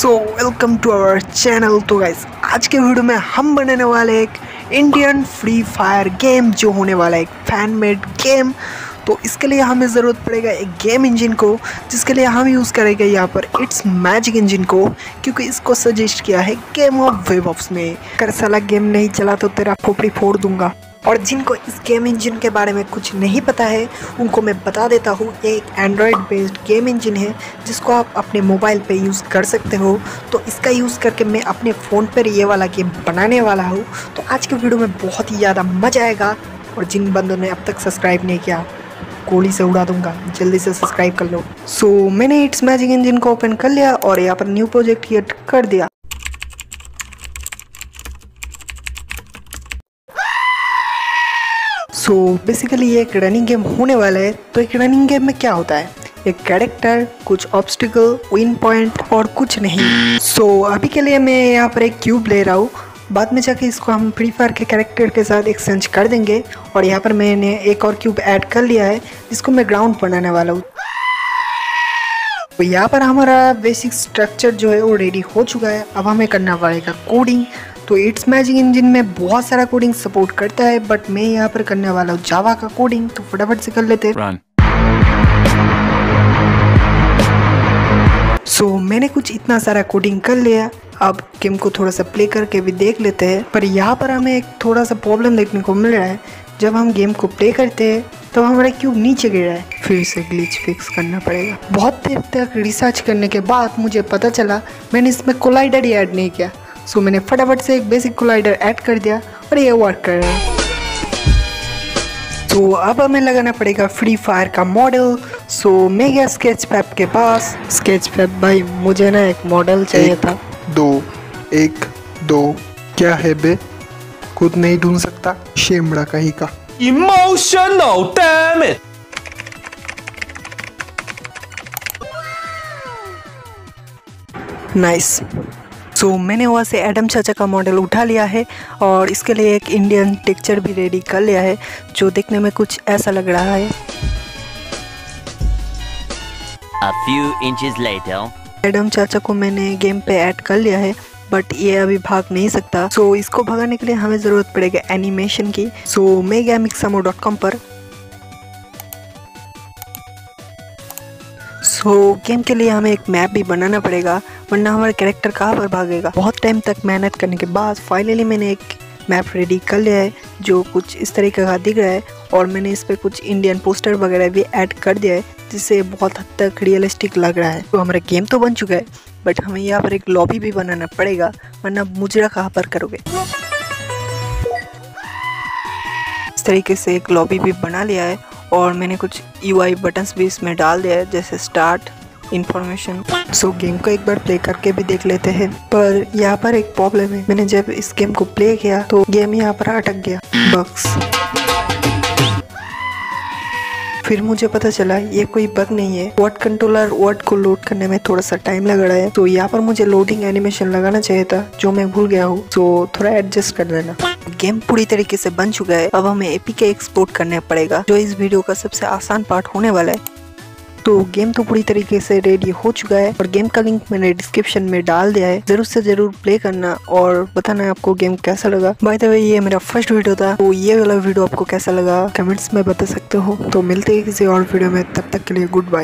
So welcome to our channel. तो guys आज के वीडियो में हम बनाने वाले एक इंडियन फ्री फायर गेम जो होने वाला है एक फैन मेड गेम। तो इसके लिए हमें ज़रूरत पड़ेगा एक गेम इंजन को, जिसके लिए हम यूज़ करेंगे यहाँ पर इट्स मैजिक इंजन को, क्योंकि इसको सजेस्ट किया है गेम ऑफ वेब ऑप्स ने। अगर साला गेम नहीं चला तो तेरा खोपड़ी फोड़ दूंगा। और जिनको इस गेम इंजन के बारे में कुछ नहीं पता है उनको मैं बता देता हूँ, ये एक एंड्रॉयड बेस्ड गेम इंजन है जिसको आप अपने मोबाइल पे यूज़ कर सकते हो। तो इसका यूज़ करके मैं अपने फ़ोन पर ये वाला गेम बनाने वाला हूँ। तो आज के वीडियो में बहुत ही ज़्यादा मज़ा आएगा। और जिन बंदों ने अब तक सब्सक्राइब नहीं किया गोली से उड़ा दूंगा, जल्दी से सब्सक्राइब कर लो। सो मैंने इट्स मैजिक इंजन को ओपन कर लिया और यहाँ पर न्यू प्रोजेक्ट क्रिएट कर दिया। सो बेसिकली ये एक रनिंग गेम होने वाला है। तो एक रनिंग गेम में क्या होता है, एक कैरेक्टर, कुछ ऑब्स्टिकल, विन पॉइंट और कुछ नहीं। सो अभी के लिए मैं यहाँ पर एक क्यूब ले रहा हूँ, बाद में जाके इसको हम फ्री फायर के कैरेक्टर के साथ एक्सचेंज कर देंगे। और यहाँ पर मैंने एक और क्यूब ऐड कर लिया है जिसको मैं ग्राउंड बनाने वाला हूँ। तो यहाँ पर हमारा बेसिक स्ट्रक्चर जो है वो रेडी हो चुका है। अब हमें करना पड़ेगा कोडिंग। तो इट्स मैजिक इंजन में बहुत सारा कोडिंग सपोर्ट करता है, बट मैं यहाँ पर करने वाला हूँ जावा का कोडिंग। तो फटाफट से कर लेते हैं। सो मैंने कुछ इतना सारा कोडिंग कर लिया। अब गेम को थोड़ा सा प्ले करके भी देख लेते हैं। पर यहाँ पर हमें एक थोड़ा सा प्रॉब्लम देखने को मिल रहा है। जब हम गेम को प्ले करते हैं तो हमारा क्यूब नीचे गिर रहा है। फिर से ग्लिच फिक्स करना पड़ेगा। बहुत देर तक रिसर्च करने के बाद मुझे पता चला मैंने इसमें कोलाइडर ही ऐड नहीं किया। सो मैंने फटाफट से एक बेसिक कोलाइडर ऐड कर दिया और ये वर्क कर रहा है। तो अब हमें लगाना पड़ेगा फ्री फायर का मॉडल। सो मैं गया स्केच पैप के पास। स्केच पैप भाई मुझे ना एक मॉडल चाहिए था। एक दो क्या है बे, खुद नहीं ढूंढ सकता शेमड़ा कहीं का। Emotional damn it. Nice. So मैंने वहाँ से एडम चाचा का मॉडल उठा लिया है और इसके लिए एक इंडियन टेक्सचर भी रेडी कर लिया है जो देखने में कुछ ऐसा लग रहा है। A few inches later. Adam चाचा को मैंने गेम पे ऐड कर लिया है, बट ये अभी भाग नहीं सकता। सो इसको भगाने के लिए हमें ज़रूरत पड़ेगा एनिमेशन की। सो मैं गया mixamo.com पर। सो गेम के लिए हमें एक मैप भी बनाना पड़ेगा, वरना हमारा कैरेक्टर कहाँ पर भागेगा। बहुत टाइम तक मेहनत करने के बाद फाइनली मैंने एक मैप रेडी कर लिया है जो कुछ इस तरीके का दिख रहा है। और मैंने इस पर कुछ इंडियन पोस्टर वगैरह भी ऐड कर दिया है जिससे बहुत हद तक रियलिस्टिक लग रहा है। तो हमारा गेम तो बन चुका है, बट हमें यहाँ पर एक लॉबी भी बनाना पड़ेगा, वरना मुजरा कहाँ पर करोगे। इस तरीके से एक लॉबी भी बना लिया है और मैंने कुछ यूआई बटन्स भी इसमें डाल दिया है, जैसे स्टार्ट, इन्फॉर्मेशन। सो गेम को एक बार प्ले करके भी देख लेते हैं। पर यहाँ पर एक प्रॉब्लम है, मैंने जब इस गेम को प्ले किया तो गेम यहाँ पर अटक गया, बग्स। फिर मुझे पता चला ये कोई बग नहीं है, वर्ड कंट्रोलर वर्ड को लोड करने में थोड़ा सा टाइम लग रहा है। तो यहाँ पर मुझे लोडिंग एनिमेशन लगाना चाहिए था जो मैं भूल गया हूँ। तो थोड़ा एडजस्ट कर लेना। गेम पूरी तरीके से बन चुका है। अब हमें एपीके एक्सपोर्ट करना पड़ेगा जो इस वीडियो का सबसे आसान पार्ट होने वाला है। तो गेम तो पूरी तरीके से रेडी हो चुका है और गेम का लिंक मैंने डिस्क्रिप्शन में डाल दिया है। जरूर से जरूर प्ले करना और बताना आपको गेम कैसा लगा। बाय द वे ये मेरा फर्स्ट वीडियो था, तो ये वाला वीडियो आपको कैसा लगा कमेंट्स में बता सकते हो। तो मिलते हैं किसी और वीडियो में, तब तक के लिए गुड बाय।